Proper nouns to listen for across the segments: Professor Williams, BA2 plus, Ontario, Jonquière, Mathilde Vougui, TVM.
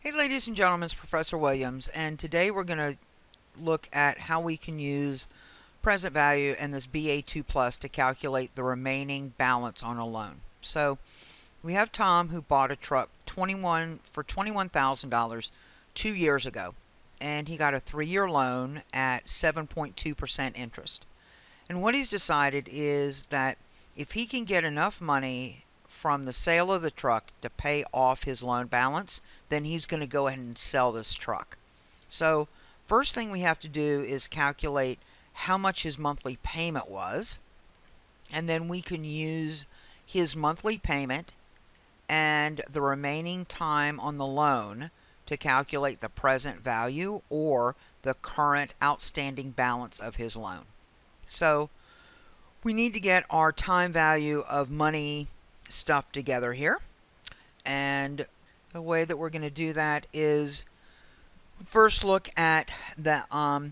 Hey ladies and gentlemen, it's Professor Williams, and today we're going to look at how we can use present value and this BA2 plus to calculate the remaining balance on a loan. So we have Tom who bought a truck for $21,000 2 years ago, and he got a 3-year loan at 7.2% interest. And what he's decided is that if he can get enough money from the sale of the truck to pay off his loan balance, then he's going to go ahead and sell this truck. So first thing we have to do is calculate how much his monthly payment was, and then we can use his monthly payment and the remaining time on the loan to calculate the present value or the current outstanding balance of his loan. So we need to get our time value of money stuff together here, and the way that we're going to do that is first look at the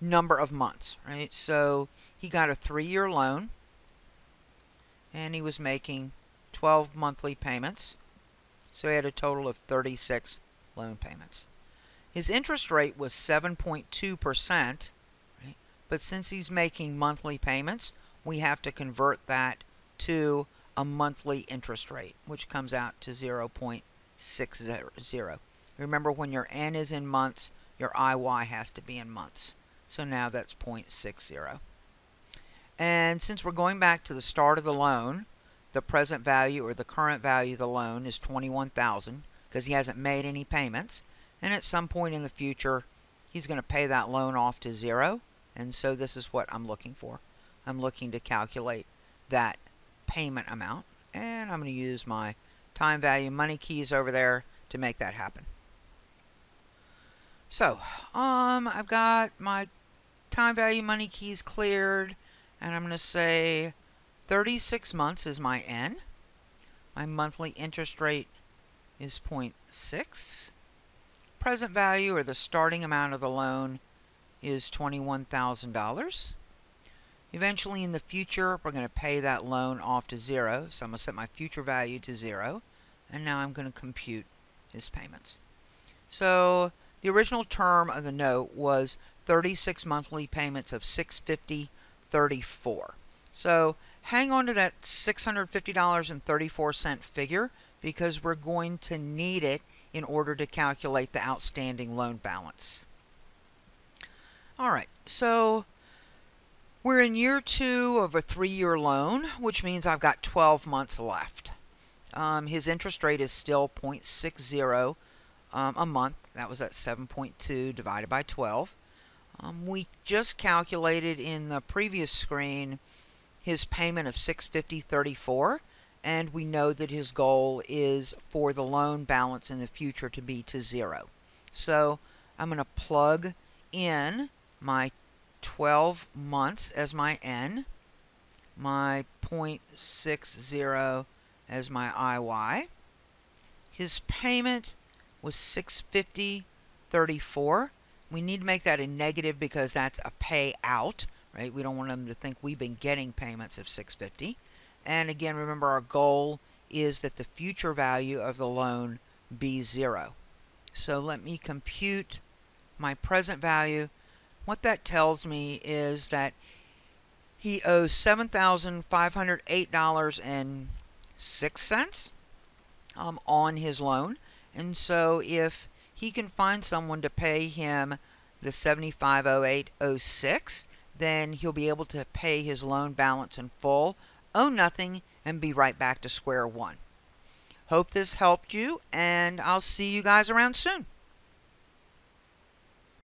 number of months, right? So he got a 3-year loan and he was making 12 monthly payments, so he had a total of 36 loan payments. His interest rate was 7.2%, right? But since he's making monthly payments, we have to convert that to a monthly interest rate, which comes out to 0.60. Remember, when your N is in months, your IY has to be in months. So now that's 0.60. And since we're going back to the start of the loan, the present value or the current value of the loan is $21,000 because he hasn't made any payments. And at some point in the future, he's going to pay that loan off to zero. And so this is what I'm looking for. I'm looking to calculate that payment amount, and I'm going to use my time value money keys over there to make that happen. So I've got my time value money keys cleared, and I'm going to say 36 months is my N. My monthly interest rate is 0.6. Present value or the starting amount of the loan is $21,000. Eventually in the future, we're going to pay that loan off to zero. So I'm going to set my future value to zero. And now I'm going to compute his payments. So the original term of the note was 36 monthly payments of $650.34. So hang on to that $650.34 figure, because we're going to need it in order to calculate the outstanding loan balance. All right, so we're in year 2 of a 3-year loan, which means I've got 12 months left. His interest rate is still 0.60 a month. That was at 7.2 divided by 12. We just calculated in the previous screen his payment of $650.34, and we know that his goal is for the loan balance in the future to be to zero. So I'm going to plug in my 12 months as my N, my 0.60 as my IY. His payment was $650.34. We need to make that a negative because that's a payout, right? We don't want them to think we've been getting payments of $650. And again, remember, our goal is that the future value of the loan be zero. So let me compute my present value. What that tells me is that he owes $7,508.06 on his loan. And so if he can find someone to pay him the $7,508.06, then he'll be able to pay his loan balance in full, owe nothing, and be right back to square one. Hope this helped you, and I'll see you guys around soon.